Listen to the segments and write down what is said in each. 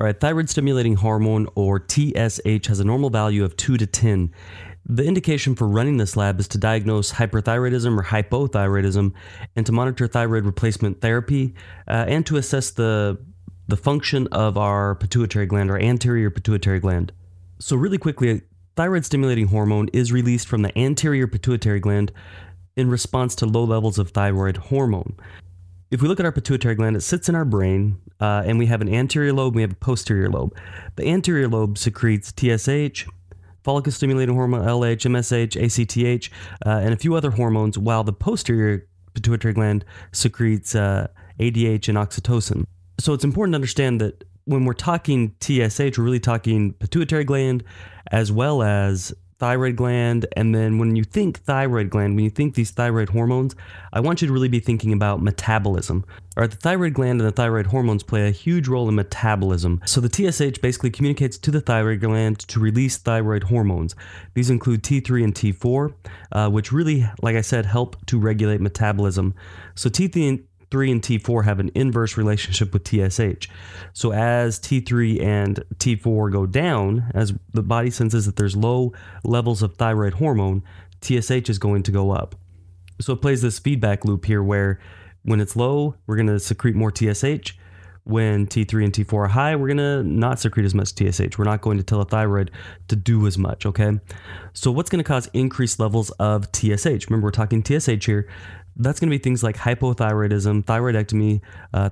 All right, thyroid stimulating hormone, or TSH, has a normal value of 2 to 10. The indication for running this lab is to diagnose hyperthyroidism or hypothyroidism, and to monitor thyroid replacement therapy, and to assess the function of our pituitary gland, our anterior pituitary gland. So really quickly, thyroid stimulating hormone is released from the anterior pituitary gland in response to low levels of thyroid hormone. If we look at our pituitary gland, it sits in our brain, and we have an anterior lobe, we have a posterior lobe. The anterior lobe secretes TSH, follicle-stimulating hormone, LH, MSH, ACTH, and a few other hormones, while the posterior pituitary gland secretes ADH and oxytocin. So it's important to understand that when we're talking TSH, we're really talking pituitary gland as well as thyroid gland. And then when you think thyroid gland, when you think these thyroid hormones, I want you to really be thinking about metabolism. All right, the thyroid gland and the thyroid hormones play a huge role in metabolism. So the TSH basically communicates to the thyroid gland to release thyroid hormones. These include T3 and T4, which really, like I said, help to regulate metabolism. So T3 and T4 have an inverse relationship with TSH. So as T3 and T4 go down, as the body senses that there's low levels of thyroid hormone, TSH is going to go up. So it plays this feedback loop here where when it's low, we're going to secrete more TSH. When T3 and T4 are high, we're going to not secrete as much TSH. We're not going to tell the thyroid to do as much, okay? So what's going to cause increased levels of TSH? Remember, we're talking TSH here. That's going to be things like hypothyroidism, thyroidectomy,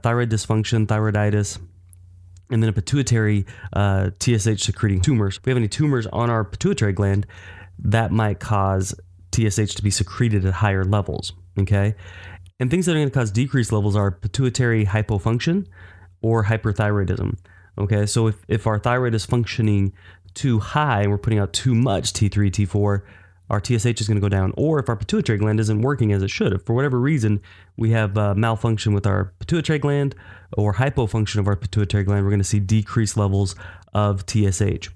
thyroid dysfunction, thyroiditis, and then a pituitary TSH secreting tumors. If we have any tumors on our pituitary gland, that might cause TSH to be secreted at higher levels, okay? And things that are going to cause decreased levels are pituitary hypofunction or hyperthyroidism, okay? So if our thyroid is functioning too high and we're putting out too much T3, T4, our TSH is going to go down. Or if our pituitary gland isn't working as it should, if for whatever reason we have malfunction with our pituitary gland or hypofunction of our pituitary gland, we're going to see decreased levels of TSH.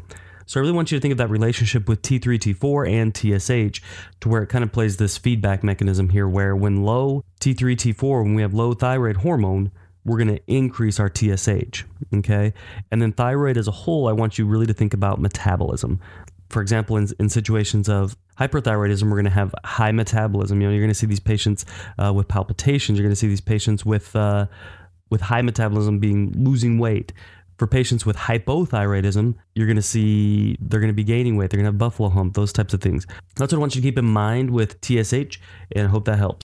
So I really want you to think of that relationship with T3, T4, and TSH to where it kind of plays this feedback mechanism here where when low T3, T4, when we have low thyroid hormone, we're going to increase our TSH, okay? And then thyroid as a whole, I want you really to think about metabolism. For example, in situations of hyperthyroidism, we're going to have high metabolism. You know, you're going to see these patients with palpitations. You're going to see these patients with high metabolism losing weight. For patients with hypothyroidism, you're going to see they're going to be gaining weight. They're going to have buffalo hump, those types of things. That's what I want you to keep in mind with TSH, and I hope that helps.